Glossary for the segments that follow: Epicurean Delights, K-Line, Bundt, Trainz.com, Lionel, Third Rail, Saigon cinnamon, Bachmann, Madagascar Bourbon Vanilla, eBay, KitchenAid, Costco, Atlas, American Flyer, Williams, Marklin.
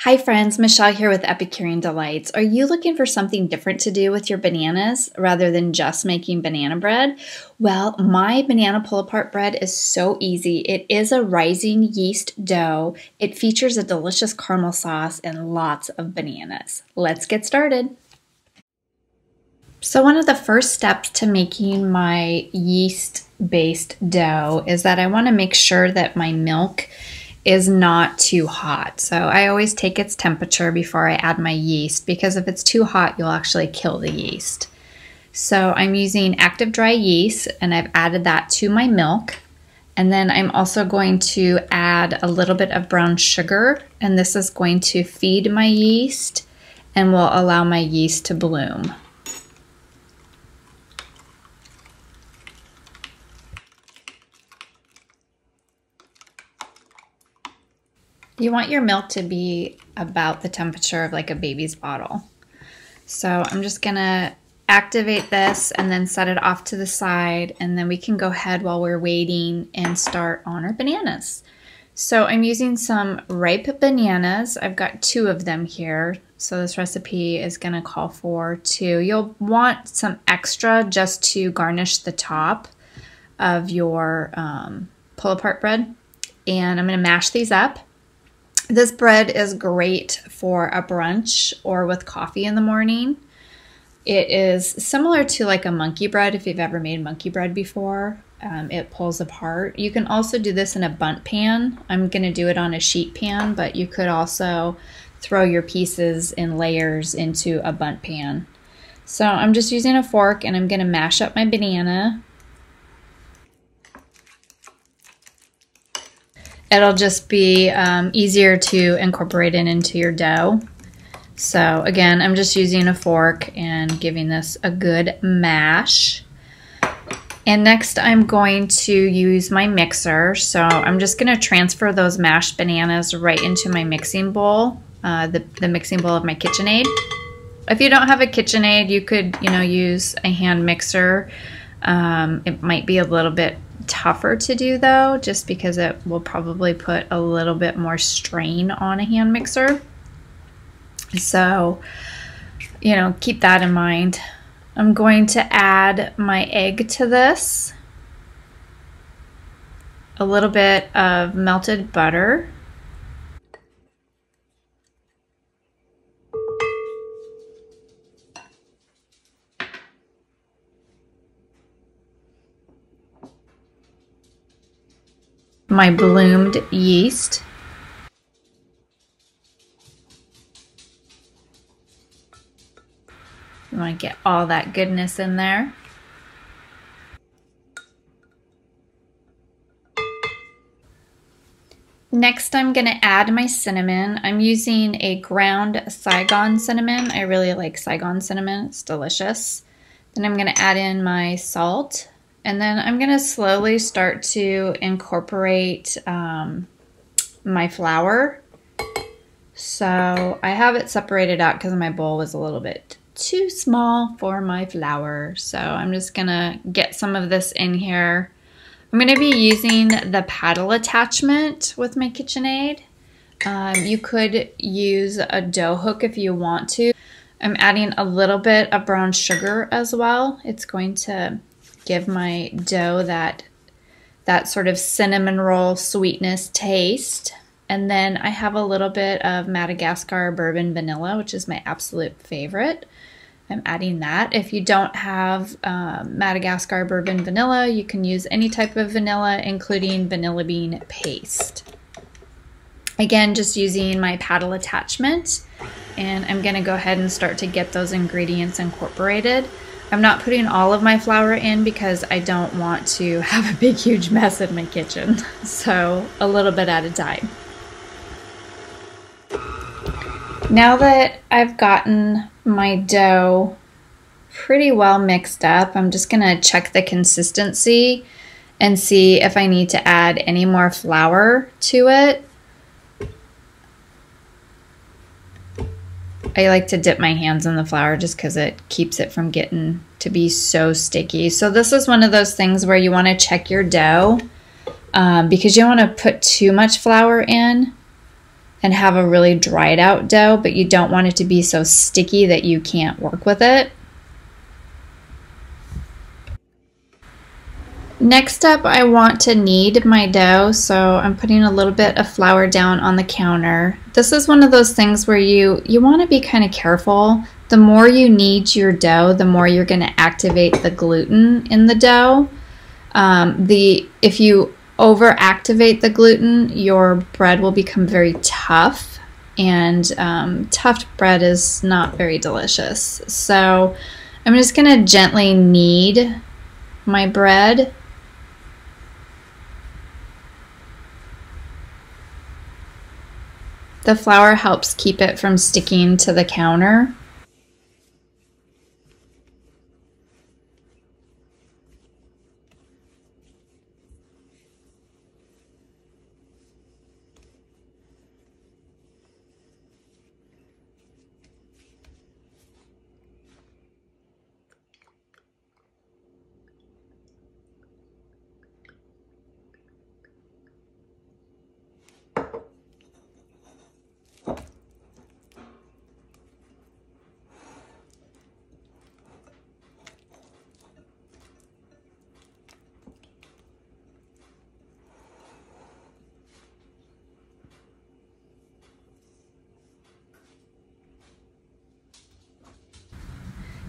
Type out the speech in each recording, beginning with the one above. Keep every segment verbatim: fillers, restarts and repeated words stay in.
Hi friends, Michelle here with Epicurean Delights. Are you looking for something different to do with your bananas rather than just making banana bread? Well, my banana pull-apart bread is so easy. It is a rising yeast dough. It features a delicious caramel sauce and lots of bananas. Let's get started. So one of the first steps to making my yeast-based dough is that I want to make sure that my milk is not too hot. So I always take its temperature before I add my yeast, because if it's too hot, you'll actually kill the yeast. So I'm using active dry yeast, and I've added that to my milk. And then I'm also going to add a little bit of brown sugar, and this is going to feed my yeast and will allow my yeast to bloom. You want your milk to be about the temperature of like a baby's bottle. So I'm just gonna activate this and then set it off to the side, and then we can go ahead while we're waiting and start on our bananas. So I'm using some ripe bananas. I've got two of them here. So this recipe is gonna call for two. You'll want some extra just to garnish the top of your um, pull apart bread. And I'm gonna mash these up. This bread is great for a brunch or with coffee in the morning. It is similar to like a monkey bread if you've ever made monkey bread before. Um, it pulls apart. You can also do this in a bundt pan. I'm going to do it on a sheet pan, but you could also throw your pieces in layers into a bundt pan. So I'm just using a fork, and I'm going to mash up my banana. It'll just be um, easier to incorporate it into your dough. So again, I'm just using a fork and giving this a good mash. And next I'm going to use my mixer. So I'm just gonna transfer those mashed bananas right into my mixing bowl, uh, the, the mixing bowl of my KitchenAid. If you don't have a KitchenAid, you could you know, use a hand mixer. Um, it might be a little bit tougher to do though, just because it will probably put a little bit more strain on a hand mixer. So, you know, keep that in mind. I'm going to add my egg to this, a little bit of melted butter, my bloomed yeast, you want to get all that goodness in there, next I'm going to add my cinnamon. I'm using a ground Saigon cinnamon. I really like Saigon cinnamon, it's delicious. Then I'm going to add in my salt. And then I'm gonna slowly start to incorporate um, my flour. So I have it separated out because my bowl was a little bit too small for my flour. So I'm just gonna get some of this in here. I'm gonna be using the paddle attachment with my KitchenAid. Um, you could use a dough hook if you want to. I'm adding a little bit of brown sugar as well. It's going to give my dough that that sort of cinnamon roll sweetness taste. And then I have a little bit of Madagascar Bourbon Vanilla, which is my absolute favorite. I'm adding that. If you don't have uh, Madagascar Bourbon Vanilla, you can use any type of vanilla, including vanilla bean paste. Again, just using my paddle attachment. And I'm gonna go ahead and start to get those ingredients incorporated. I'm not putting all of my flour in because I don't want to have a big, huge mess in my kitchen. So a little bit at a time. Now that I've gotten my dough pretty well mixed up, I'm just gonna check the consistency and see if I need to add any more flour to it. I like to dip my hands in the flour just because it keeps it from getting to be so sticky. So this is one of those things where you want to check your dough um, because you don't want to put too much flour in and have a really dried out dough, but you don't want it to be so sticky that you can't work with it. Next up, I want to knead my dough, so I'm putting a little bit of flour down on the counter. This is one of those things where you, you want to be kind of careful. The more you knead your dough, the more you're going to activate the gluten in the dough. Um, the, if you overactivate the gluten, your bread will become very tough, and um, tough bread is not very delicious. So I'm just going to gently knead my bread. The flour helps keep it from sticking to the counter.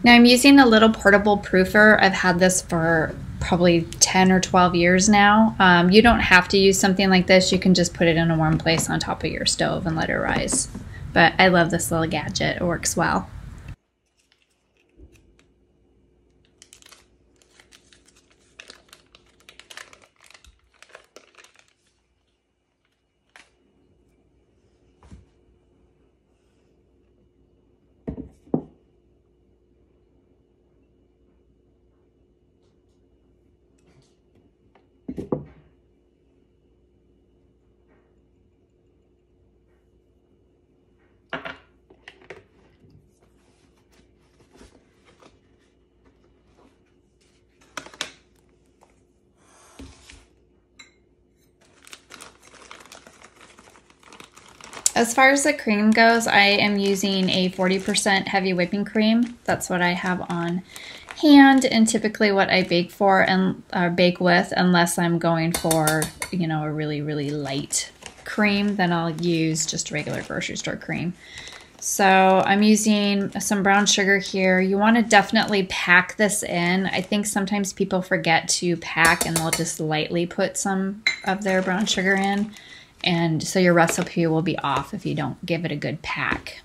Now I'm using a little portable proofer. I've had this for probably ten or twelve years now. Um, you don't have to use something like this. You can just put it in a warm place on top of your stove and let it rise. But I love this little gadget. It works well. As far as the cream goes, I am using a forty percent heavy whipping cream. That's what I have on hand and typically what I bake for and uh, bake with, unless I'm going for, you know, a really, really light cream, then I'll use just regular grocery store cream. So I'm using some brown sugar here. You want to definitely pack this in. I think sometimes people forget to pack and they'll just lightly put some of their brown sugar in. And so your recipe will be off if you don't give it a good pack.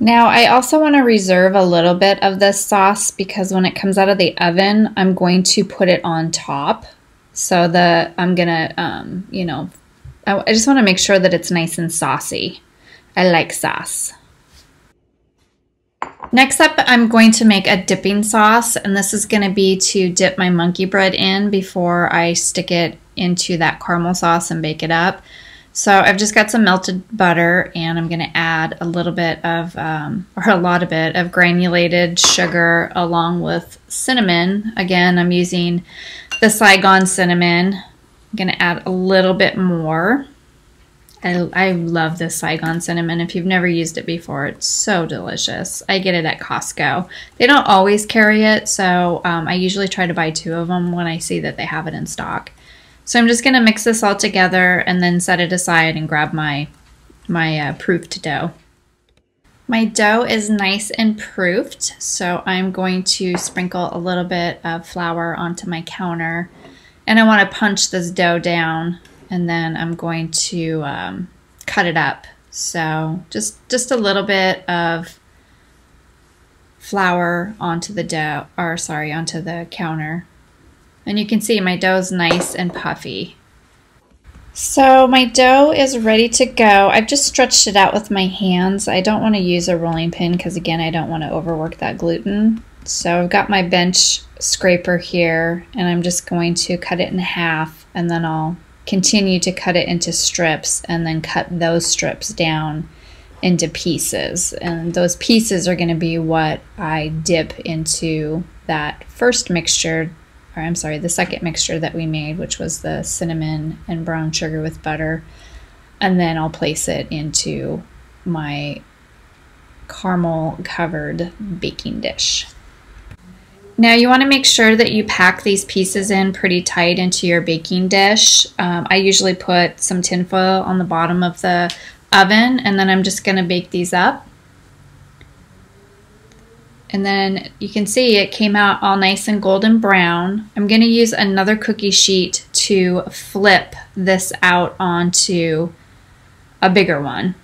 Now I also want to reserve a little bit of this sauce because when it comes out of the oven, I'm going to put it on top. So the, I'm gonna, um, you know, I, I just want to make sure that it's nice and saucy. I like sauce. Next up, I'm going to make a dipping sauce, and this is going to be to dip my monkey bread in before I stick it into that caramel sauce and bake it up. So I've just got some melted butter, and I'm going to add a little bit of, um, or a lot of it, of granulated sugar along with cinnamon. Again, I'm using the Saigon cinnamon. I'm going to add a little bit more. I, I love this Saigon cinnamon. If you've never used it before, it's so delicious. I get it at Costco. They don't always carry it, so um, I usually try to buy two of them when I see that they have it in stock. So I'm just going to mix this all together and then set it aside and grab my, my uh, proofed dough. My dough is nice and proofed, so I'm going to sprinkle a little bit of flour onto my counter, and I want to punch this dough down, and then I'm going to um, cut it up. So just just a little bit of flour onto the dough, or sorry, onto the counter. And you can see my dough's nice and puffy. So my dough is ready to go. I've just stretched it out with my hands. I don't want to use a rolling pin because, again, I don't want to overwork that gluten. So I've got my bench scraper here, and I'm just going to cut it in half, and then I'll continue to cut it into strips and then cut those strips down into pieces. And those pieces are going to be what I dip into that first mixture, or I'm sorry, the second mixture that we made, which was the cinnamon and brown sugar with butter. And then I'll place it into my caramel covered baking dish. Now you want to make sure that you pack these pieces in pretty tight into your baking dish. Um, I usually put some tin foil on the bottom of the oven, and then I'm just going to bake these up. And then you can see it came out all nice and golden brown. I'm going to use another cookie sheet to flip this out onto a bigger one.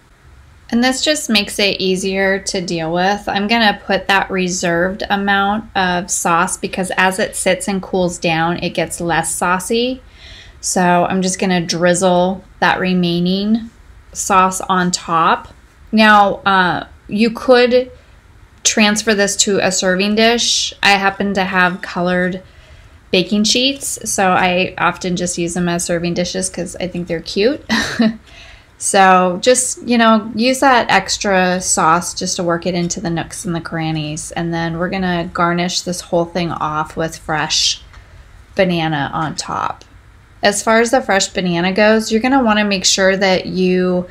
And this just makes it easier to deal with. I'm gonna put that reserved amount of sauce because as it sits and cools down, it gets less saucy. So I'm just gonna drizzle that remaining sauce on top. Now, uh, you could transfer this to a serving dish. I happen to have colored baking sheets, so I often just use them as serving dishes because I think they're cute. So just, you know, use that extra sauce just to work it into the nooks and the crannies. And then we're going to garnish this whole thing off with fresh banana on top. As far as the fresh banana goes, you're going to want to make sure that you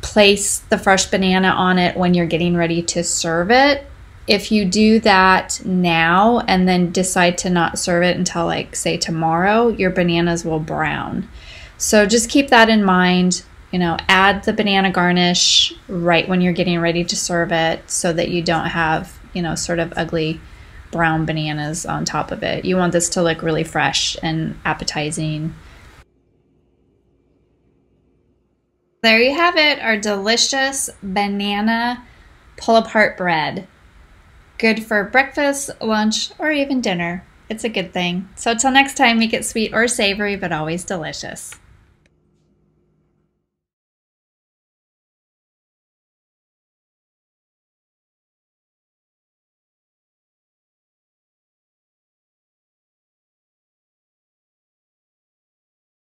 place the fresh banana on it when you're getting ready to serve it. If you do that now and then decide to not serve it until, like, say tomorrow, your bananas will brown. So just keep that in mind. You know, add the banana garnish right when you're getting ready to serve it so that you don't have, you know, sort of ugly brown bananas on top of it. You want this to look really fresh and appetizing. There you have it, our delicious banana pull-apart bread. Good for breakfast, lunch, or even dinner. It's a good thing. So till next time, make it sweet or savory, but always delicious.